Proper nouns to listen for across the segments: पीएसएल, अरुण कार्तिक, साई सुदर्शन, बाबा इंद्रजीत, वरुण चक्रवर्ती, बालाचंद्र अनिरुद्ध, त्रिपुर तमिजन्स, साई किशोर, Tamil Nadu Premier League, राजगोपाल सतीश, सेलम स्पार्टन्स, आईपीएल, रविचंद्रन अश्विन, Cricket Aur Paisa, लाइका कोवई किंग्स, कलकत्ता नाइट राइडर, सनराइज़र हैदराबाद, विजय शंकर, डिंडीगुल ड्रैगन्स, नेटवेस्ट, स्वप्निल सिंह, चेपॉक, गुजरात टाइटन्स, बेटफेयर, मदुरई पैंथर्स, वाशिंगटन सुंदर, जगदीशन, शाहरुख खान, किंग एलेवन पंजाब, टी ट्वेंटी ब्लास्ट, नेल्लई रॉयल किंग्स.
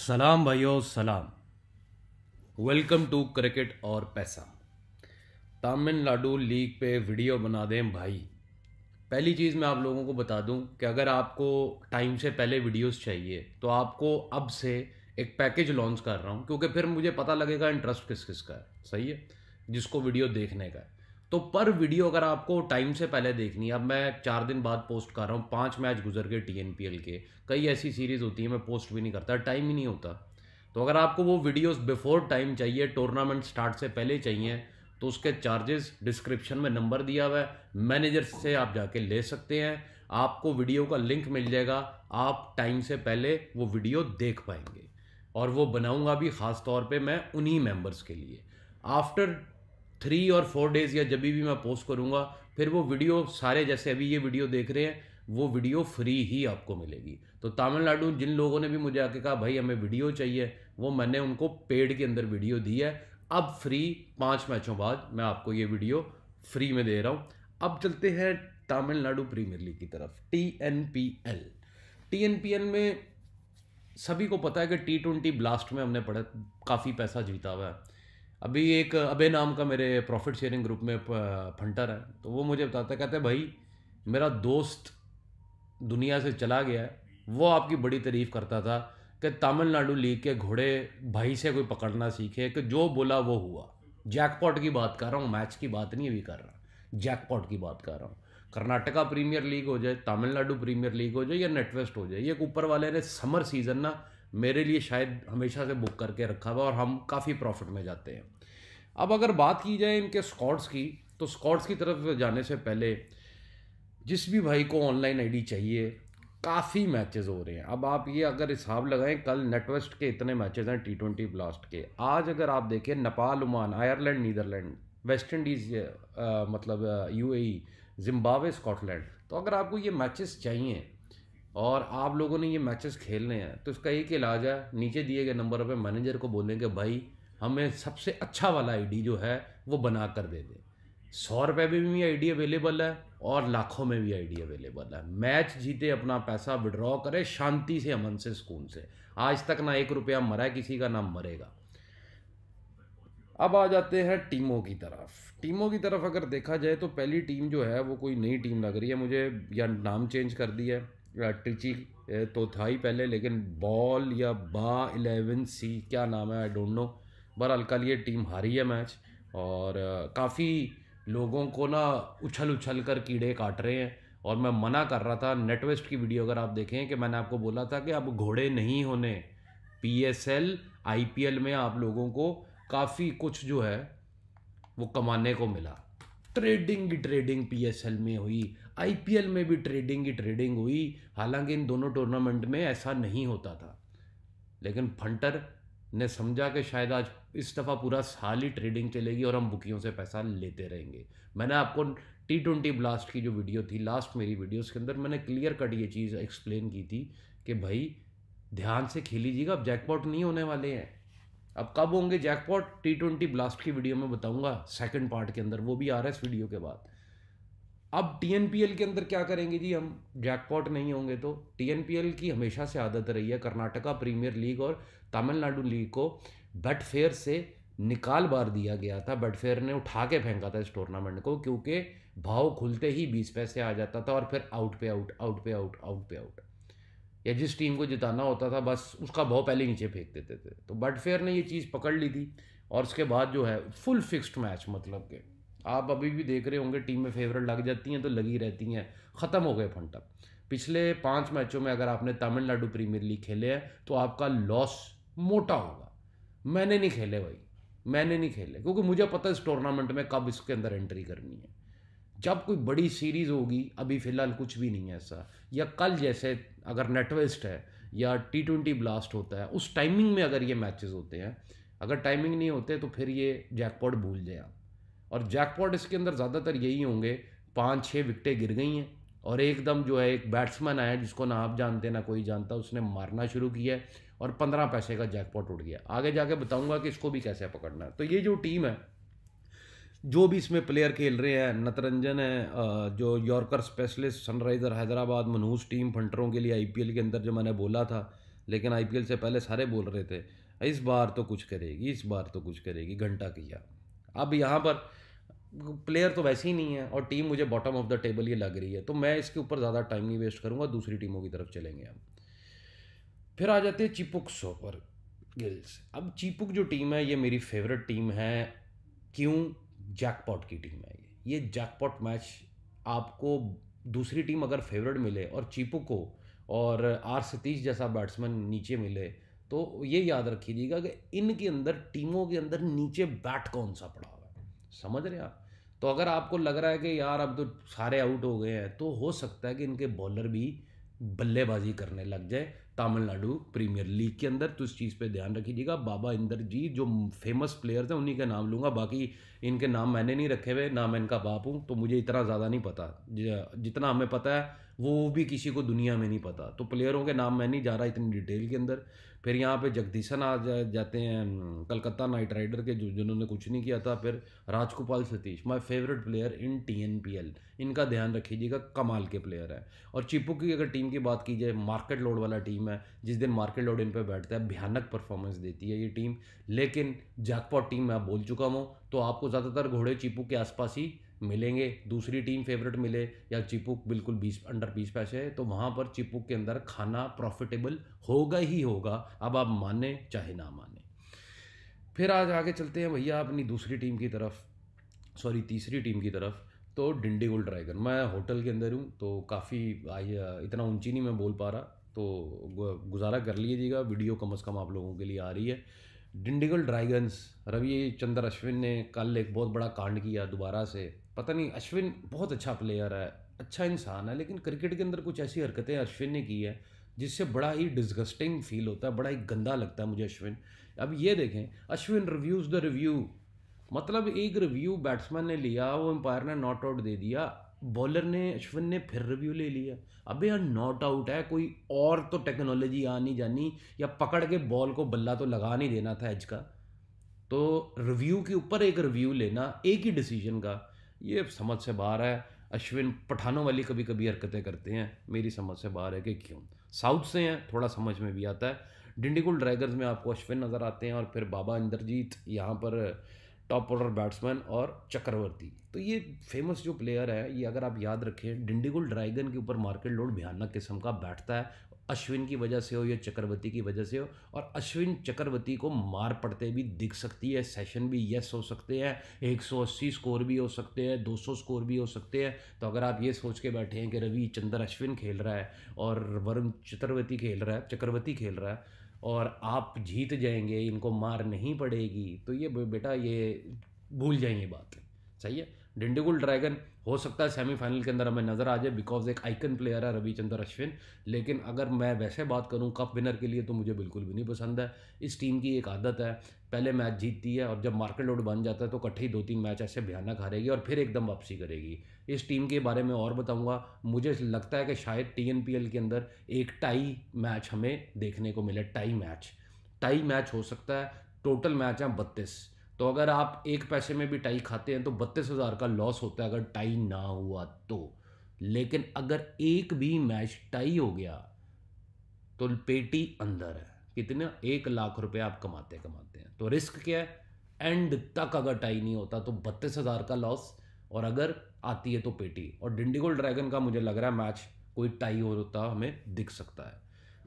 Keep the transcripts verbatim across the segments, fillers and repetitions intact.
सलाम भाइयों सलाम, वेलकम टू क्रिकेट और पैसा। तमिलनाडु लीग पे वीडियो बना दें भाई। पहली चीज़ मैं आप लोगों को बता दूं कि अगर आपको टाइम से पहले वीडियोस चाहिए तो आपको अब से एक पैकेज लॉन्च कर रहा हूं, क्योंकि फिर मुझे पता लगेगा इंटरेस्ट किस किस का है, सही है, जिसको वीडियो देखने का है। तो पर वीडियो अगर आपको टाइम से पहले देखनी है, अब मैं चार दिन बाद पोस्ट कर रहा हूँ, पाँच मैच गुजर गए टी एन पी एल के। कई ऐसी सीरीज़ होती है मैं पोस्ट भी नहीं करता, टाइम ही नहीं होता। तो अगर आपको वो वीडियोस बिफोर टाइम चाहिए, टूर्नामेंट स्टार्ट से पहले चाहिए, तो उसके चार्जेस डिस्क्रिप्शन में नंबर दिया हुआ है, मैनेजर से आप जाके ले सकते हैं। आपको वीडियो का लिंक मिल जाएगा, आप टाइम से पहले वो वीडियो देख पाएंगे। और वो बनाऊँगा भी ख़ास तौर पर मैं उन्हीं मेम्बर्स के लिए। आफ्टर थ्री और फोर डेज़ या जब भी मैं पोस्ट करूँगा, फिर वो वीडियो सारे, जैसे अभी ये वीडियो देख रहे हैं, वो वीडियो फ्री ही आपको मिलेगी। तो तमिलनाडु, जिन लोगों ने भी मुझे आके कहा भाई हमें वीडियो चाहिए, वो मैंने उनको पेड के अंदर वीडियो दी है। अब फ्री पाँच मैचों बाद मैं आपको ये वीडियो फ्री में दे रहा हूँ। अब चलते हैं तमिलनाडु प्रीमियर लीग की तरफ। T N P L T N P L में सभी को पता है कि टी ट्वेंटी ब्लास्ट में हमने पढ़ा काफ़ी पैसा जीता हुआ है। अभी एक अबे नाम का मेरे प्रॉफिट शेयरिंग ग्रुप में फंटर है, तो वो मुझे बताता, कहते हैं भाई मेरा दोस्त दुनिया से चला गया है, वो आपकी बड़ी तारीफ़ करता था कि तमिलनाडु लीग के घोड़े भाई से कोई पकड़ना सीखे कि जो बोला वो हुआ। जैकपॉट की बात कर रहा हूँ, मैच की बात नहीं अभी कर रहा, जैकपॉट की बात कर रहा हूँ। कर्नाटका प्रीमियर लीग हो जाए, तमिलनाडु प्रीमियर लीग हो जाए या नेटवेस्ट हो जाए, ये ऊपर वाले ने समर सीज़न ना मेरे लिए शायद हमेशा से बुक करके रखा हुआ, और हम काफ़ी प्रॉफिट में जाते हैं। अब अगर बात की जाए इनके स्कॉट्स की, तो स्कॉट्स की तरफ जाने से पहले जिस भी भाई को ऑनलाइन आईडी चाहिए, काफ़ी मैचेस हो रहे हैं। अब आप ये अगर हिसाब लगाएं, कल नेटवेस्ट के इतने मैचेस हैं टी ट्वेंटी ब्लास्ट के। आज अगर आप देखें Nepal, Oman, Ireland, Netherlands, West Indies, मतलब यूएई, जिम्बाब्वे, स्कॉटलैंड। तो अगर आपको ये मैचेस चाहिए और आप लोगों ने ये मैचेस खेलने हैं, तो इसका एक इलाज है, नीचे दिए गए नंबर पे मैनेजर को बोलें कि भाई हमें सबसे अच्छा वाला आईडी जो है वो बना कर दे दे। सौ रुपये में भी आईडी अवेलेबल है और लाखों में भी आईडी अवेलेबल है। मैच जीते, अपना पैसा विड्रॉ करें शांति से, अमन से, सुकून से। आज तक ना एक रुपया मरा है किसी का, ना मरेगा। अब आ जाते हैं टीमों की तरफ। टीमों की तरफ अगर देखा जाए तो पहली टीम जो है वो कोई नई टीम लग रही है मुझे, या नाम चेंज कर दी है। ट्रिची तो था ही पहले, लेकिन बॉल या बा इलेवन सी क्या नाम है, आई डोंट नो। बहरहाल कल ये टीम हारी है मैच, और काफ़ी लोगों को ना उछल उछल कर कीड़े काट रहे हैं। और मैं मना कर रहा था, नेटवेस्ट की वीडियो अगर आप देखें कि मैंने आपको बोला था कि अब घोड़े नहीं होने, पीएसएल आईपीएल में आप लोगों को काफ़ी कुछ जो है वो कमाने को मिला। ट्रेडिंग की ट्रेडिंग पीएसएल में हुई, आईपीएल में भी ट्रेडिंग की ट्रेडिंग हुई, हालांकि इन दोनों टूर्नामेंट में ऐसा नहीं होता था। लेकिन फंटर ने समझा कि शायद आज इस दफ़ा पूरा साल ही ट्रेडिंग चलेगी और हम बुकियों से पैसा लेते रहेंगे। मैंने आपको टी ट्वेंटी ब्लास्ट की जो वीडियो थी, लास्ट मेरी वीडियोस के अंदर मैंने क्लियर कट ये चीज़ एक्सप्लेन की थी कि भाई ध्यान से खेलीजिएगा, अब जैकपॉट नहीं होने वाले हैं। अब कब होंगे जैकपॉट, टी ट्वेंटी ब्लास्ट की वीडियो में बताऊंगा, सेकंड पार्ट के अंदर, वो भी आर एस वीडियो के बाद। अब टीएनपीएल के अंदर क्या करेंगे जी हम, जैकपॉट नहीं होंगे तो। टीएनपीएल की हमेशा से आदत रही है कर्नाटका प्रीमियर लीग और तमिलनाडु लीग को बेटफेयर से निकाल बार दिया गया था। बेटफेयर ने उठा के फेंका था इस टूर्नामेंट को, क्योंकि भाव खुलते ही बीस पैसे आ जाता था और फिर आउट पे आउट, आउट पे आउट, आउट पे आउट, या जिस टीम को जिताना होता था बस उसका भाव पहले नीचे फेंक देते थे। तो बेटफेयर ने ये चीज़ पकड़ ली थी, और उसके बाद जो है फुल फिक्स्ड मैच, मतलब के आप अभी भी देख रहे होंगे टीम में फेवरेट लग जाती हैं तो लगी रहती हैं, ख़त्म हो गए फंटा। पिछले पाँच मैचों में अगर आपने तमिलनाडु प्रीमियर लीग खेले हैं तो आपका लॉस मोटा होगा। मैंने नहीं खेले भाई, मैंने नहीं खेले, क्योंकि मुझे पता है इस टूर्नामेंट में कब इसके अंदर एंट्री करनी है, जब कोई बड़ी सीरीज़ होगी। अभी फ़िलहाल कुछ भी नहीं है ऐसा, या कल जैसे अगर नेटवेस्ट है या टी ट्वेंटी ब्लास्ट होता है, उस टाइमिंग में अगर ये मैचेस होते हैं, अगर टाइमिंग नहीं होते तो फिर ये जैकपॉट भूल जाए आप। और जैकपॉट इसके अंदर ज़्यादातर यही होंगे, पाँच छः विकटें गिर गई हैं और एकदम जो है एक बैट्समैन आया जिसको ना आप जानते ना कोई जानता, उसने मारना शुरू किया है और पंद्रह पैसे का जैकपॉट उठ गया। आगे जाके बताऊँगा कि इसको भी कैसे पकड़ना है। तो ये जो टीम है, जो भी इसमें प्लेयर खेल रहे हैं, नतरंजन है जो यॉर्कर स्पेशलिस्ट, सनराइज़र हैदराबाद, मनहूस टीम फंटरों के लिए आईपीएल के अंदर जो मैंने बोला था, लेकिन आईपीएल से पहले सारे बोल रहे थे इस बार तो कुछ करेगी, इस बार तो कुछ करेगी, घंटा किया। अब यहाँ पर प्लेयर तो वैसे ही नहीं है और टीम मुझे बॉटम ऑफ द टेबल ये लग रही है, तो मैं इसके ऊपर ज़्यादा टाइम नहीं वेस्ट करूँगा, दूसरी टीमों की तरफ चलेंगे हम। फिर आ जाते हैं चेपॉक सुपर किंग्स। अब चेपॉक जो टीम है ये मेरी फेवरेट टीम है, क्यों? जैकपॉट की टीम है ये। ये जैकपॉट मैच आपको दूसरी टीम अगर फेवरेट मिले और चेपॉक को और आर सतीश जैसा बैट्समैन नीचे मिले, तो ये याद रखिएगा कि इनके अंदर टीमों के अंदर नीचे बैट कौन सा पड़ा हुआ है, समझ रहे हैं आप? तो अगर आपको लग रहा है कि यार अब तो सारे आउट हो गए हैं, तो हो सकता है कि इनके बॉलर भी बल्लेबाजी करने लग जाए तमिलनाडु प्रीमियर लीग के अंदर। तो इस चीज़ पे ध्यान रखिएगा। बाबा इंदर जी जो फेमस प्लेयर्स हैं उन्हीं का नाम लूँगा, बाकी इनके नाम मैंने नहीं रखे हुए, ना मैं इनका बाप हूँ, तो मुझे इतना ज़्यादा नहीं पता। जितना हमें पता है वो भी किसी को दुनिया में नहीं पता, तो प्लेयरों के नाम मैं नहीं जा रहा इतनी डिटेल के अंदर। फिर यहाँ पे जगदीशन आ जा, जाते हैं कलकत्ता नाइट राइडर के, जो जिन्होंने कुछ नहीं किया था। फिर राजगोपाल सतीश, my favourite player in T N P L, इनका ध्यान रखिएगा, कमाल के प्लेयर है। और चेपॉक की अगर टीम की बात की जाए, मार्केट लोड वाला टीम है, जिस दिन मार्केट लोड इन पर बैठता है भयानक परफॉर्मेंस देती है ये टीम। लेकिन जैकपॉट टीम मैं बोल चुका हूँ, तो आपको ज़्यादातर घोड़े चेपॉक के आसपास ही मिलेंगे। दूसरी टीम फेवरेट मिले या चेपॉक बिल्कुल बीस अंडर बीस पैसे है, तो वहाँ पर चेपॉक के अंदर खाना प्रॉफिटेबल होगा ही होगा, अब आप माने चाहे ना माने। फिर आज आगे चलते हैं भैया अपनी दूसरी टीम की तरफ, सॉरी तीसरी टीम की तरफ। तो डिंडीगुल ड्रैगन, मैं होटल के अंदर हूँ तो काफ़ी इतना ऊंची नहीं मैं बोल पा रहा, तो गुजारा कर लीजिएगा, वीडियो कम अज़ कम आप लोगों के लिए आ रही है। डिंडीगुल ड्रैगन्स, रविचंद्रन अश्विन ने कल एक बहुत बड़ा कांड किया दोबारा से, पता नहीं। अश्विन बहुत अच्छा प्लेयर है, अच्छा इंसान है, लेकिन क्रिकेट के अंदर कुछ ऐसी हरकतें अश्विन ने की है जिससे बड़ा ही डिस्गस्टिंग फील होता है, बड़ा ही गंदा लगता है मुझे अश्विन। अब ये देखें, अश्विन रिव्यूज़ द रिव्यू, मतलब एक रिव्यू बैट्समैन ने लिया, वो एम्पायर ने नॉट आउट दे दिया, बॉलर ने अश्विन ने फिर रिव्यू ले लिया। अबे यार नॉट आउट है, कोई और तो टेक्नोलॉजी आनी जानी या पकड़ के बॉल को बल्ला तो लगा नहीं देना था एज का, तो रिव्यू के ऊपर एक रिव्यू लेना एक ही डिसीजन का, ये समझ से बाहर है। अश्विन पठानों वाली कभी कभी हरकतें करते हैं, मेरी समझ से बाहर है कि क्यों। साउथ से हैं, थोड़ा समझ में भी आता है। डिंडीगुल ड्रैगन्स में आपको अश्विन नज़र आते हैं और फिर बाबा इंद्रजीत यहाँ पर टॉप ऑर्डर बैट्समैन और चक्रवर्ती, तो ये फेमस जो प्लेयर है ये अगर आप याद रखें। डिंडीगुल ड्रैगन के ऊपर मार्केट लोड भयानक किस्म का बैठता है, अश्विन की वजह से हो या चक्रवर्ती की वजह से हो, और अश्विन चक्रवर्ती को मार पड़ते भी दिख सकती है। सेशन भी यस हो सकते हैं, एक सौ अस्सी स्कोर भी हो सकते हैं, दो सौ स्कोर भी हो सकते हैं। तो अगर आप ये सोच के बैठे हैं कि रविचंद्रन अश्विन खेल रहा है और वरुण चक्रवर्ती खेल रहा है चक्रवर्ती खेल रहा है और आप जीत जाएंगे, इनको मार नहीं पड़ेगी, तो ये बेटा ये भूल जाएंगे बात, सही है। डिंडीगुल ड्रैगन हो सकता है सेमीफाइनल के अंदर हमें नज़र आ जाए, बिकॉज एक आइकन प्लेयर है रविचंद्रन अश्विन। लेकिन अगर मैं वैसे बात करूं कप विनर के लिए, तो मुझे बिल्कुल भी नहीं पसंद है। इस टीम की एक आदत है, पहले मैच जीतती है और जब मार्केट लोड बन जाता है तो इकट्ठे दो तीन मैच ऐसे भयानक हारेगी और फिर एकदम वापसी करेगी। इस टीम के बारे में और बताऊँगा। मुझे लगता है कि शायद टी एन पी एल के अंदर एक टाई मैच हमें देखने को मिले, टाई मैच टाई मैच हो सकता है। टोटल मैच हैं बत्तीस, तो अगर आप एक पैसे में भी टाई खाते हैं तो बत्तीस हज़ार का लॉस होता है अगर टाई ना हुआ तो। लेकिन अगर एक भी मैच टाई हो गया तो पेटी अंदर है, कितना एक लाख रुपए आप कमाते कमाते हैं। तो रिस्क क्या है, एंड तक अगर टाई नहीं होता तो बत्तीस हज़ार का लॉस, और अगर आती है तो पेटी। और डिंडीगुल ड्रैगन का मुझे लग रहा है मैच कोई टाई होता हमें दिख सकता है।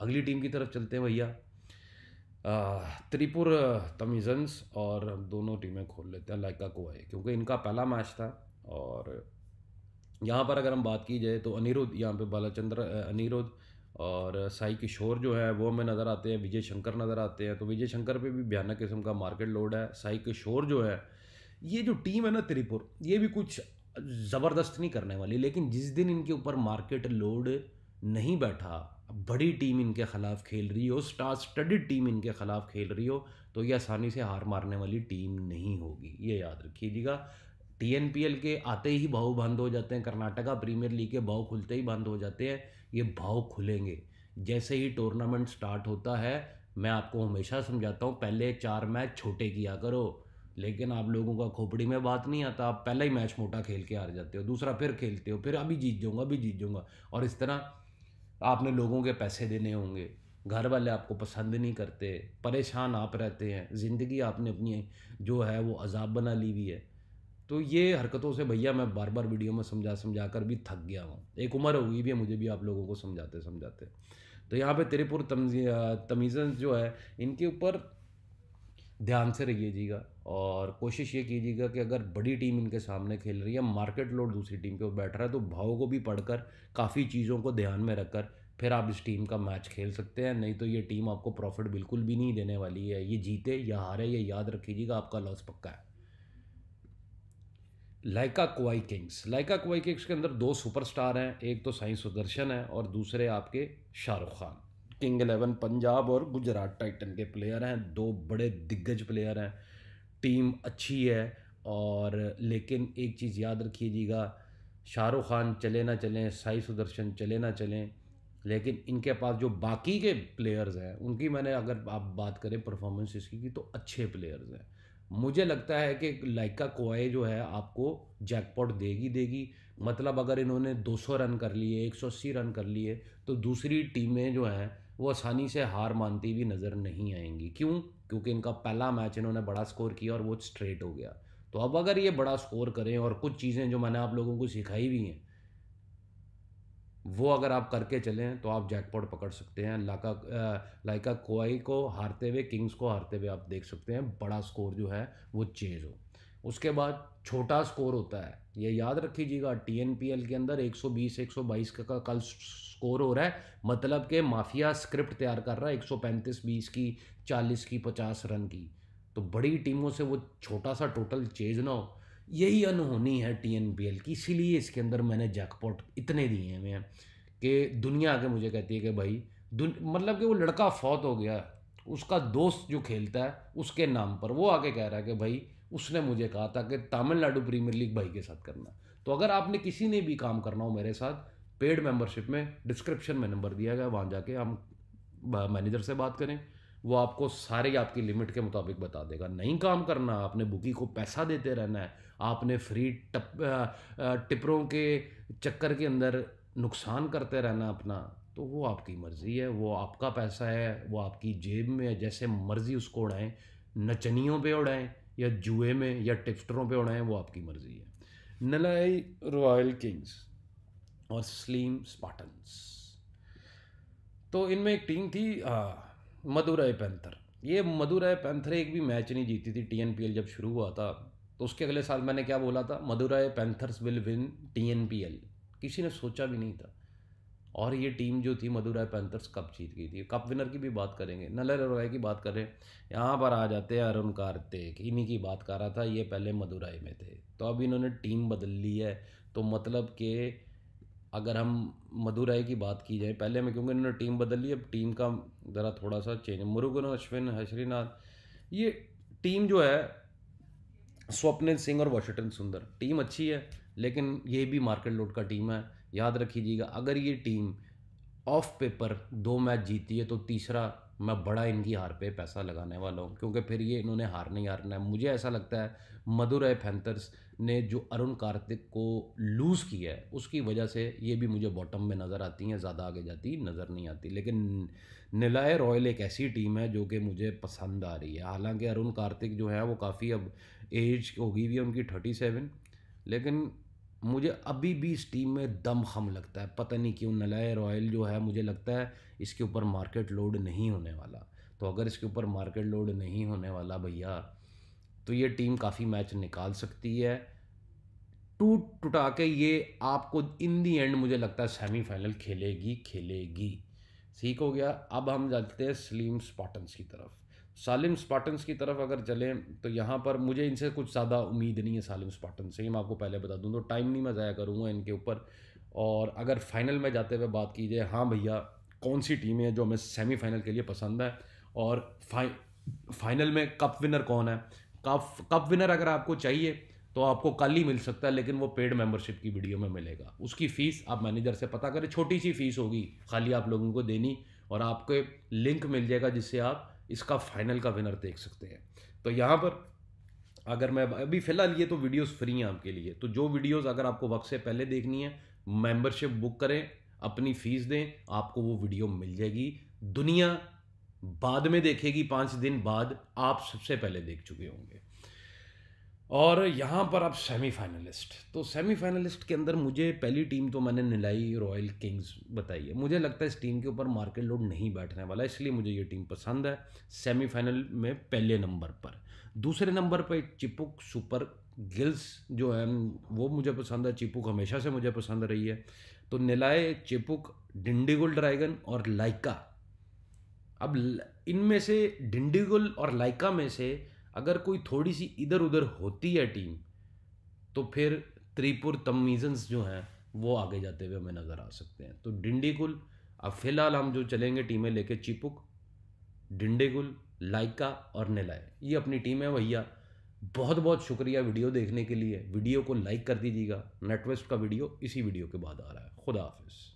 अगली टीम की तरफ चलते हैं भैया, त्रिपुर तमिजन्स, और दोनों टीमें खोल लेते हैं लाइका कोवई, क्योंकि इनका पहला मैच था। और यहाँ पर अगर हम बात की जाए तो अनिरुद्ध यहाँ पे बालाचंद्र अनिरुद्ध और साई किशोर जो है वो हमें नज़र आते हैं, विजय शंकर नज़र आते हैं। तो विजय शंकर पे भी भयानक किस्म का मार्केट लोड है। साई किशोर जो है, ये जो टीम है ना त्रिपुर, ये भी कुछ ज़बरदस्त नहीं करने वाली, लेकिन जिस दिन इनके ऊपर मार्केट लोड नहीं बैठा, बड़ी टीम इनके खिलाफ खेल रही हो, स्टार स्टडीड टीम इनके खिलाफ खेल रही हो, तो ये आसानी से हार मारने वाली टीम नहीं होगी, ये याद रखिएगा। टीएनपीएल के आते ही भाव बंद हो जाते हैं, कर्नाटका प्रीमियर लीग के भाव खुलते ही बंद हो जाते हैं, ये भाव खुलेंगे जैसे ही टूर्नामेंट स्टार्ट होता है। मैं आपको हमेशा समझाता हूँ, पहले चार मैच छोटे किया करो, लेकिन आप लोगों का खोपड़ी में बात नहीं आता। आप पहला ही मैच मोटा खेल के हार जाते हो, दूसरा फिर खेलते हो, फिर अभी जीत जाऊँगा अभी जीत जाऊँगा, और इस तरह आपने लोगों के पैसे देने होंगे, घर वाले आपको पसंद नहीं करते, परेशान आप रहते हैं, ज़िंदगी आपने अपनी जो है वो अजाब बना ली हुई है। तो ये हरकतों से भैया मैं बार बार वीडियो में समझा समझा कर भी थक गया हूँ। एक उम्र हो गई भी है मुझे भी आप लोगों को समझाते समझाते। तो यहाँ पे त्रिपुर तमिजन्स जो है इनके ऊपर ध्यान से रहिएगा और कोशिश ये कीजिएगा कि अगर बड़ी टीम इनके सामने खेल रही है, मार्केट लोड दूसरी टीम के ऊपर बैठ रहा है, तो भाव को भी पढ़कर काफ़ी चीज़ों को ध्यान में रखकर फिर आप इस टीम का मैच खेल सकते हैं। नहीं तो ये टीम आपको प्रॉफिट बिल्कुल भी नहीं देने वाली है। ये जीते या हारे ये याद रखिएगा, आपका लॉस पक्का है। लाइका कोवई किंग्स, लाइका कोवई किंग्स के अंदर दो सुपरस्टार हैं, एक तो साई सुदर्शन है और दूसरे आपके शाहरुख खान। किंग एलेवन पंजाब और गुजरात टाइटन के प्लेयर हैं, दो बड़े दिग्गज प्लेयर हैं। टीम अच्छी है और लेकिन एक चीज़ याद रखिएगा, शाहरुख खान चले ना चलें, साई सुदर्शन चले ना चलें, लेकिन इनके पास जो बाकी के प्लेयर्स हैं उनकी मैंने अगर आप बात करें परफॉर्मेंस इसकी की तो अच्छे प्लेयर्स हैं। मुझे लगता है कि लाइका कोवई जो है आपको जैकपॉट देगी देगी मतलब अगर इन्होंने दो सौ रन कर लिए, एक सौ अस्सी रन कर लिए तो दूसरी टीमें जो हैं वो आसानी से हार मानती हुई नज़र नहीं आएंगी। क्यों? क्योंकि इनका पहला मैच इन्होंने बड़ा स्कोर किया और वो स्ट्रेट हो गया। तो अब अगर ये बड़ा स्कोर करें और कुछ चीज़ें जो मैंने आप लोगों को सिखाई भी हैं वो अगर आप करके चलें तो आप जैकपॉट पकड़ सकते हैं। लाइका लाइका कोवई को हारते हुए, किंग्स को हारते हुए आप देख सकते हैं, बड़ा स्कोर जो है वो चेज हो। उसके बाद छोटा स्कोर होता है, ये याद रखिएगा। टीएनपीएल के अंदर एक सौ बीस एक सौ बाईस का, का कल स्कोर हो रहा है, मतलब कि माफिया स्क्रिप्ट तैयार कर रहा है एक सौ पैंतीस, बीस की, चालीस की, पचास रन की। तो बड़ी टीमों से वो छोटा सा टोटल चेज ना हो, यही अनहोनी है टीएनपीएल की। इसीलिए इसके अंदर मैंने जैकपॉट इतने दिए हुए हैं कि दुनिया आके मुझे कहती है कि भाई मतलब कि वो लड़का फौत हो गया, उसका दोस्त जो खेलता है उसके नाम पर वो आके कह रहा है कि भाई उसने मुझे कहा था कि तमिलनाडु प्रीमियर लीग भाई के साथ करना। तो अगर आपने किसी ने भी काम करना हो मेरे साथ, पेड मेम्बरशिप में डिस्क्रिप्शन में नंबर दिया गया, वहाँ जाके हम मैनेजर से बात करें, वो आपको सारे आपकी लिमिट के मुताबिक बता देगा। नहीं काम करना, आपने बुकी को पैसा देते रहना है, आपने फ्री टप टिपरों के चक्कर के अंदर नुकसान करते रहना अपना, तो वो आपकी मर्ज़ी है, वो आपका पैसा है, वो आपकी जेब में है, जैसे मर्ज़ी उसको उड़ाएं, नचनियों पे उड़ाएं या जुए में या टिप्स्टरों पे उड़ाएं, वो आपकी मर्ज़ी है। नेल्लई रॉयल किंग्स और सेलम स्पार्टन्स, तो इनमें एक टीम थी मदुरई पैंथर। ये मदुरई पैंथर एक भी मैच नहीं जीती थी टीएनपीएल जब शुरू हुआ था। तो उसके अगले साल मैंने क्या बोला था, मदुरई पैंथर्स will win TNPL, किसी ने सोचा भी नहीं था। और ये टीम जो थी मदुरई पैंथर्स कप जीत गई थी। कप विनर की भी बात करेंगे। नेल्लई रॉयल की बात करें, यहाँ पर आ जाते हैं अरुण कार्तिक, इन्हीं की बात कर रहा था। ये पहले मदुरई में थे, तो अब इन्होंने टीम बदल ली है। तो मतलब कि अगर हम मदुरई की बात की जाए पहले में, क्योंकि इन्होंने टीम बदल ली, अब टीम का ज़रा थोड़ा सा चेंज। मुरुगन अश्विन, हशरीनाथ, ये टीम जो है स्वप्निल सिंह और वाशिंगटन सुंदर, टीम अच्छी है लेकिन ये भी मार्केट लोड का टीम है। याद रखिएगा, अगर ये टीम ऑफ पेपर दो मैच जीती है तो तीसरा मैं बड़ा इनकी हार पे पैसा लगाने वाला हूँ, क्योंकि फिर ये इन्होंने हार नहीं हारना है। मुझे ऐसा लगता है मदुरई पैंथर्स ने जो अरुण कार्तिक को लूज़ किया है उसकी वजह से ये भी मुझे बॉटम में नज़र आती हैं, ज़्यादा आगे जाती नज़र नहीं आती। लेकिन नेल्लई रॉयल एक ऐसी टीम है जो कि मुझे पसंद आ रही है। हालांकि अरुण कार्तिक जो है वो काफ़ी अब एज हो गई हुई है उनकी, थर्टी सेवन, लेकिन मुझे अभी भी इस टीम में दम खम लगता है, पता नहीं क्यों। नेल्लई रॉयल जो है मुझे लगता है इसके ऊपर मार्केट लोड नहीं होने वाला। तो अगर इसके ऊपर मार्केट लोड नहीं होने वाला भैया, तो ये टीम काफ़ी मैच निकाल सकती है टूट टुटा के। ये आपको इन दी एंड मुझे लगता है सेमीफाइनल खेलेगी खेलेगी ठीक हो गया। अब हम जाते हैं सेलम स्पार्टन्स की तरफ। सेलम स्पार्टन्स की तरफ अगर चलें तो यहाँ पर मुझे इनसे कुछ ज़्यादा उम्मीद नहीं है सेलम स्पार्टन्स से, ये मैं आपको पहले बता दूँ, तो टाइम नहीं मैं ज़ाया करूँगा इनके ऊपर। और अगर फाइनल में जाते हुए बात की जाए, हाँ भैया कौन सी टीमें हैं जो हमें सेमीफाइनल के लिए पसंद है और फाइ फाइनल में कप विनर कौन है। कप कप विनर अगर आपको चाहिए तो आपको कल ही मिल सकता है, लेकिन वो पेड मेंबरशिप की वीडियो में मिलेगा। उसकी फ़ीस आप मैनेजर से पता करें, छोटी सी फीस होगी खाली आप लोगों को देनी, और आपको लिंक मिल जाएगा जिससे आप इसका फाइनल का विनर देख सकते हैं। तो यहाँ पर अगर मैं अभी फ़िलहाल ये तो वीडियोस फ्री हैं आपके लिए, तो जो वीडियोस अगर आपको वक्त से पहले देखनी है, मेंबरशिप बुक करें, अपनी फ़ीस दें, आपको वो वीडियो मिल जाएगी। दुनिया बाद में देखेगी, पांच दिन बाद, आप सबसे पहले देख चुके होंगे। और यहाँ पर आप सेमीफाइनलिस्ट, तो सेमीफाइनलिस्ट के अंदर मुझे पहली टीम तो मैंने नेल्लई रॉयल किंग्स बताई है। मुझे लगता है इस टीम के ऊपर मार्केट लोड नहीं बैठने वाला, इसलिए मुझे ये टीम पसंद है सेमीफाइनल में पहले नंबर पर। दूसरे नंबर पर चेपॉक सुपर गिल्स जो है वो मुझे पसंद है, चेपॉक हमेशा से मुझे पसंद रही है। तो नेल्लई, चेपॉक, डिंडीगुल ड्रैगन्स और लाइका। अब इनमें से डिंडीगुल और लाइका में से अगर कोई थोड़ी सी इधर उधर होती है टीम तो फिर त्रिपुर तमिजन्स जो हैं वो आगे जाते हुए हमें नज़र आ सकते हैं। तो डिंडीगुल, अब फिलहाल हम जो चलेंगे टीमें लेके, चेपॉक, डिंडीगुल, लाइका और नेल्लई, ये अपनी टीम है भैया। बहुत बहुत शुक्रिया वीडियो देखने के लिए। वीडियो को लाइक कर दीजिएगा। नेटवेस्ट का वीडियो इसी वीडियो के बाद आ रहा है। खुदा हाफिज़।